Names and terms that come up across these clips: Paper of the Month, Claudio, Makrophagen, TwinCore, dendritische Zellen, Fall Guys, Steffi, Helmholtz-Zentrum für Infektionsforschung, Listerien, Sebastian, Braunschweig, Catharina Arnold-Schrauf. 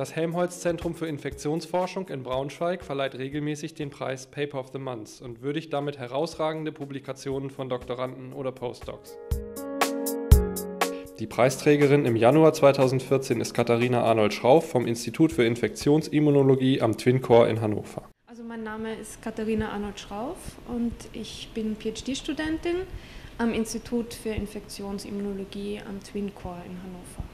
Das Helmholtz-Zentrum für Infektionsforschung in Braunschweig verleiht regelmäßig den Preis Paper of the Month und würdigt damit herausragende Publikationen von Doktoranden oder Postdocs. Die Preisträgerin im Januar 2014 ist Catharina Arnold-Schrauf vom Institut für Infektionsimmunologie am TwinCore in Hannover. Also mein Name ist Catharina Arnold-Schrauf und ich bin PhD-Studentin am Institut für Infektionsimmunologie am TwinCore in Hannover.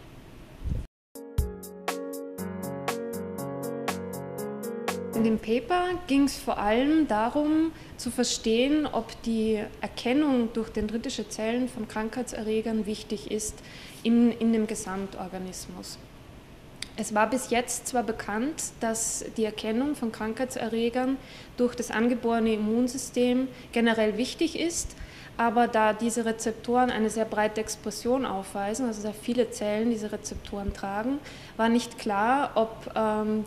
In dem Paper ging es vor allem darum, zu verstehen, ob die Erkennung durch dendritische Zellen von Krankheitserregern wichtig ist in dem Gesamtorganismus. Es war bis jetzt zwar bekannt, dass die Erkennung von Krankheitserregern durch das angeborene Immunsystem generell wichtig ist, aber da diese Rezeptoren eine sehr breite Expression aufweisen, also sehr viele Zellen diese Rezeptoren tragen, war nicht klar, ob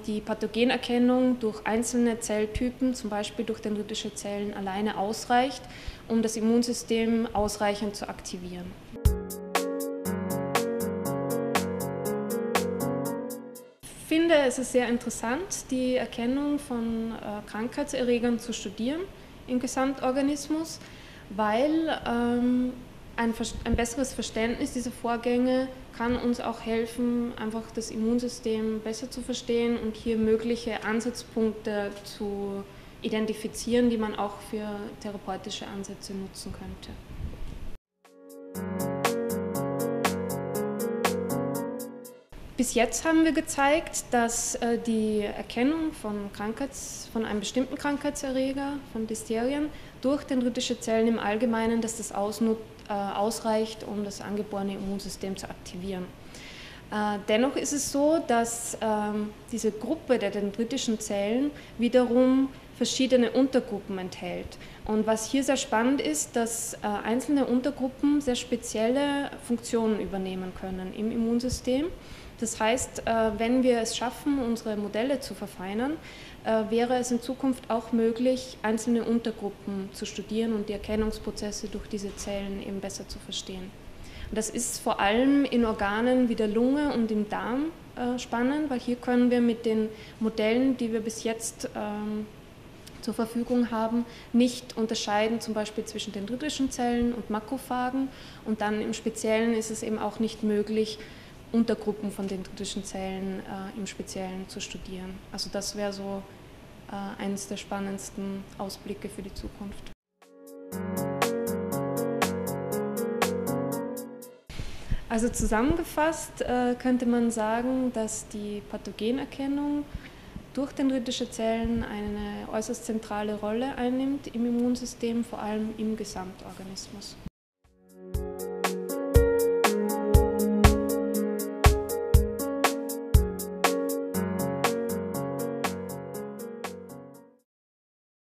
die Pathogenerkennung durch einzelne Zelltypen, zum Beispiel durch dendritische Zellen, alleine ausreicht, um das Immunsystem ausreichend zu aktivieren. Ich finde, es ist sehr interessant, die Erkennung von Krankheitserregern zu studieren im Gesamtorganismus, weil ein besseres Verständnis dieser Vorgänge kann uns auch helfen, einfach das Immunsystem besser zu verstehen und hier mögliche Ansatzpunkte zu identifizieren, die man auch für therapeutische Ansätze nutzen könnte. Bis jetzt haben wir gezeigt, dass die Erkennung von einem bestimmten Krankheitserreger, von Listerien, durch dendritische Zellen im Allgemeinen, dass das ausreicht, um das angeborene Immunsystem zu aktivieren. Dennoch ist es so, dass diese Gruppe der dendritischen Zellen wiederum verschiedene Untergruppen enthält. Und was hier sehr spannend ist, dass einzelne Untergruppen sehr spezielle Funktionen übernehmen können im Immunsystem. Das heißt, wenn wir es schaffen, unsere Modelle zu verfeinern, wäre es in Zukunft auch möglich, einzelne Untergruppen zu studieren und die Erkennungsprozesse durch diese Zellen eben besser zu verstehen. Und das ist vor allem in Organen wie der Lunge und im Darm spannend, weil hier können wir mit den Modellen, die wir bis jetzt zur Verfügung haben, nicht unterscheiden, zum Beispiel zwischen dendritischen Zellen und Makrophagen. Und dann im Speziellen ist es eben auch nicht möglich, Untergruppen von dendritischen Zellen im Speziellen zu studieren. Also das wäre so eines der spannendsten Ausblicke für die Zukunft. Also zusammengefasst könnte man sagen, dass die Pathogenerkennung durch dendritische Zellen eine äußerst zentrale Rolle einnimmt im Immunsystem, vor allem im Gesamtorganismus.